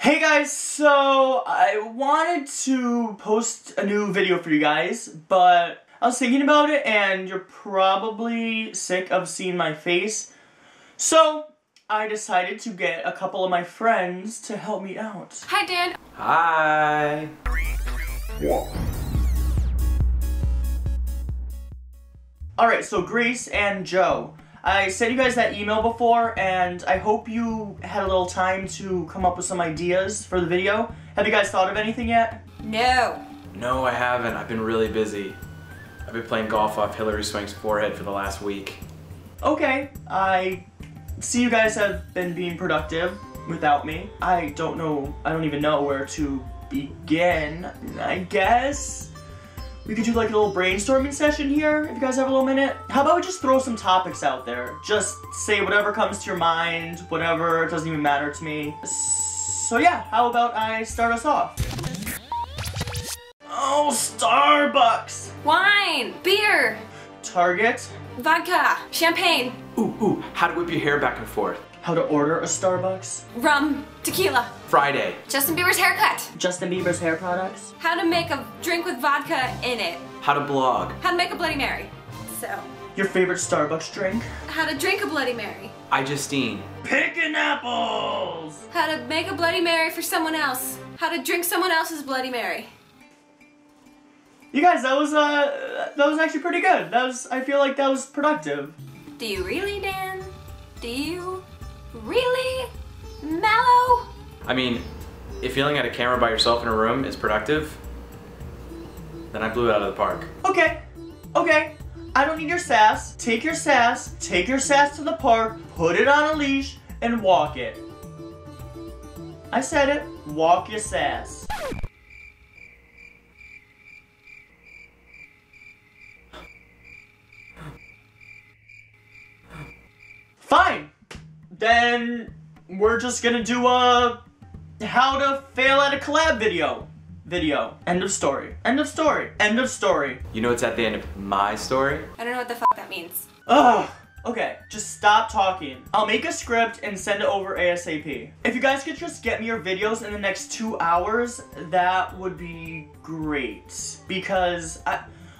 Hey guys, so I wanted to post a new video for you guys, but I was thinking about it and you're probably sick of seeing my face. So I decided to get a couple of my friends to help me out. Hi Dan. Hi. 3, 2, 1. Alright, so Grace and Joe. I sent you guys that email before, and I hope you had a little time to come up with some ideas for the video. Have you guys thought of anything yet? No. No, I haven't. I've been really busy. I've been playing golf off Hillary Swank's forehead for the last week. Okay. I see you guys have been being productive without me. I don't even know where to begin, I guess. We could do like a little brainstorming session here, if you guys have a little minute. How about we just throw some topics out there? Just say whatever comes to your mind, whatever, it doesn't even matter to me. So yeah, how about I start us off? Oh, Starbucks! Wine! Beer! Target? Vodka! Champagne! Ooh, how to whip your hair back and forth. How to order a Starbucks. Rum. Tequila. Friday. Justin Bieber's haircut. Justin Bieber's hair products. How to make a drink with vodka in it. How to blog. How to make a Bloody Mary. So. Your favorite Starbucks drink. How to drink a Bloody Mary. iJustine. Picking apples. How to make a Bloody Mary for someone else. How to drink someone else's Bloody Mary. You guys, that was actually pretty good. I feel like that was productive. Do you really, Dan? Do you? Really? Mallow? I mean, if yelling at a camera by yourself in a room is productive, then I blew it out of the park. Okay. I don't need your sass. Take your sass to the park, put it on a leash, and walk it. I said it. Walk your sass. Fine! Then we're just gonna do a how to fail at a collab video. End of story. You know it's at the end of my story? I don't know what the fuck that means. Ugh. Okay, just stop talking. I'll make a script and send it over ASAP. If you guys could just get me your videos in the next 2 hours, that would be great. Because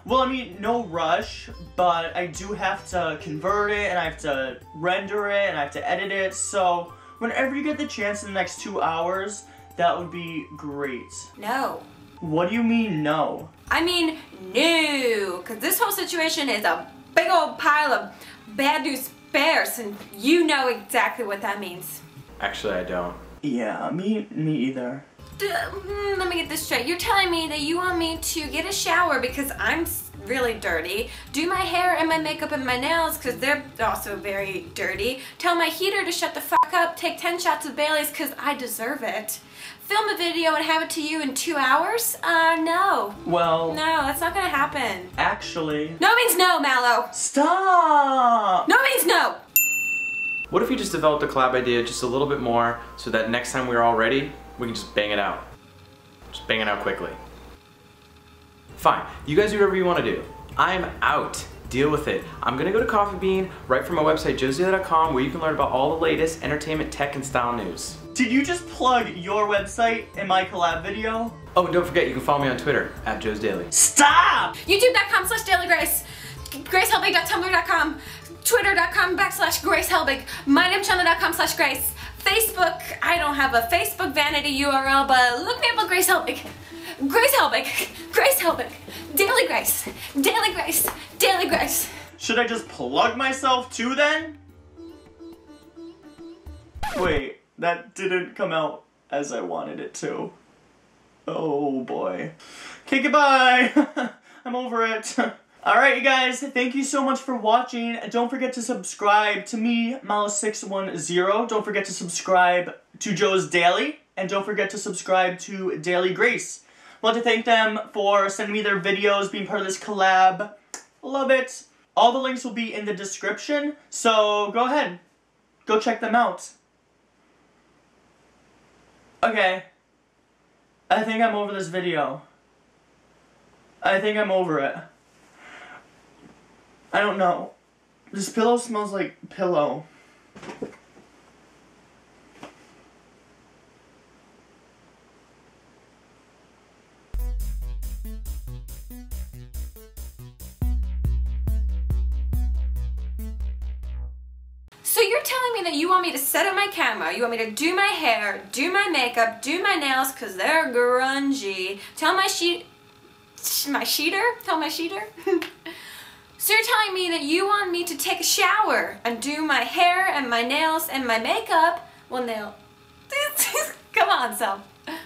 well, I mean, no rush, but I do have to convert it, and I have to render it, and I have to edit it, so whenever you get the chance in the next 2 hours, that would be great. No. What do you mean, no? I mean, no, because this whole situation is a big old pile of bad news bears, and you know exactly what that means. Actually, I don't. Yeah, me either. Let me get this straight. You're telling me that you want me to get a shower because I'm really dirty, do my hair and my makeup and my nails because they're also very dirty, tell my heater to shut the fuck up, take 10 shots of Bailey's because I deserve it, film a video and have it to you in 2 hours? No. Well. No, that's not gonna happen. Actually. No means no, Mallow. Stop. No means no. What if we just developed a collab idea just a little bit more so that next time we're all ready, we can just bang it out. Just bang it out quickly. Fine, you guys do whatever you want to do. I'm out. Deal with it. I'm gonna go to Coffee Bean, right from my website, Joesdaily.com, where you can learn about all the latest entertainment, tech, and style news. Did you just plug your website in my collab video? Oh, and don't forget, you can follow me on Twitter, @JoesDaily. Stop! YouTube.com/Daily Grace, GraceHelbig.tumblr.com, Twitter.com/GraceHelbig, MyNameChannel.com/Grace, Facebook, I don't have a Facebook vanity URL, but look me up on GraceHelbig, Daily Grace. Should I just plug myself too then? Wait, that didn't come out as I wanted it to. Oh boy. Okay, goodbye. I'm over it. Alright you guys, thank you so much for watching. Don't forget to subscribe to me, mallow610. Don't forget to subscribe to Joe's Daily. And don't forget to subscribe to Daily Grace. I want to thank them for sending me their videos, being part of this collab. Love it. All the links will be in the description. So go ahead. Go check them out. Okay. I think I'm over this video. I think I'm over it. I don't know. This pillow smells like pillow. you're telling me that you want me to set up my camera, you want me to do my hair, do my makeup, do my nails because they're grungy, tell my sheeter? So you're telling me that you want me to take a shower and do my hair and my nails and my makeup? Well, come on, self.